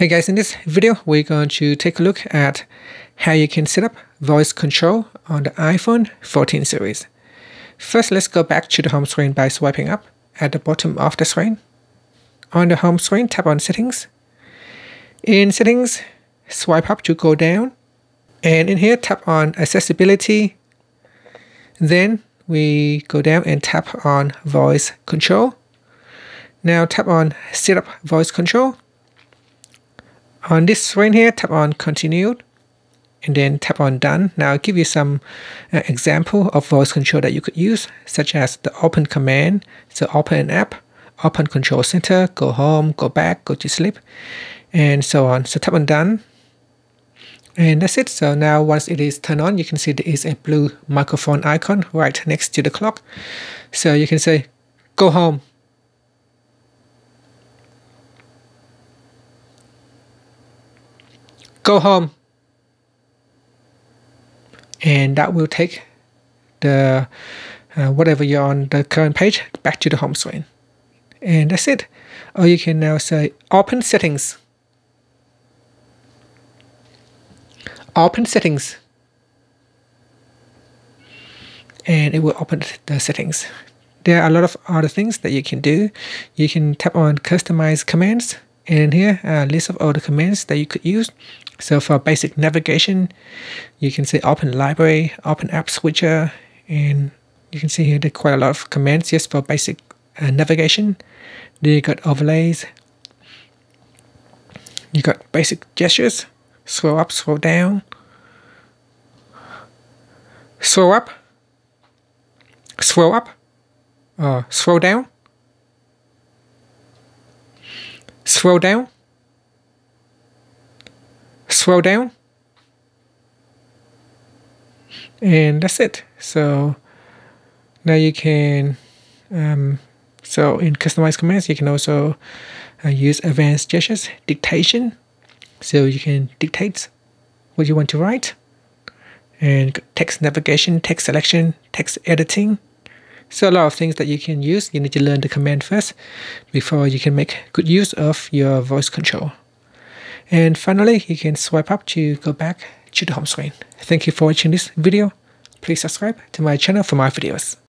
Hey guys, in this video, we're going to take a look at how you can set up voice control on the iPhone 14 series. First, let's go back to the home screen by swiping up at the bottom of the screen. On the home screen, tap on Settings. In Settings, swipe up to go down. And in here, tap on Accessibility. Then we go down and tap on Voice Control. Now tap on Set up Voice Control. On this screen here, tap on Continue and then tap on Done. Now I'll give you some example of voice control that you could use, such as the open command, so open an app, open control center, go home, go back, go to sleep, and so on. So tap on Done. And that's it. So now once it is turned on, you can see there is a blue microphone icon right next to the clock. So you can say, go home. Go home, and that will take the whatever you're on the current page back to the home screen, and that's it. Or you can now say open settings, open settings, and it will open the settings. There are a lot of other things that you can do. You can tap on customize commands, and here a list of all the commands that you could use. So for basic navigation, you can say open library, open app switcher, and you can see here there are quite a lot of commands just for basic navigation. Then you got overlays, you got basic gestures, scroll up, scroll down, scroll up, or scroll down, scroll down, scroll down, and that's it. So now you can so in customized commands you can also use advanced gestures, dictation, so you can dictate what you want to write, and text navigation, text selection, text editing. So a lot of things that you can use. You need to learn the command first before you can make good use of your voice control. And finally, you can swipe up to go back to the home screen. Thank you for watching this video. Please subscribe to my channel for more videos.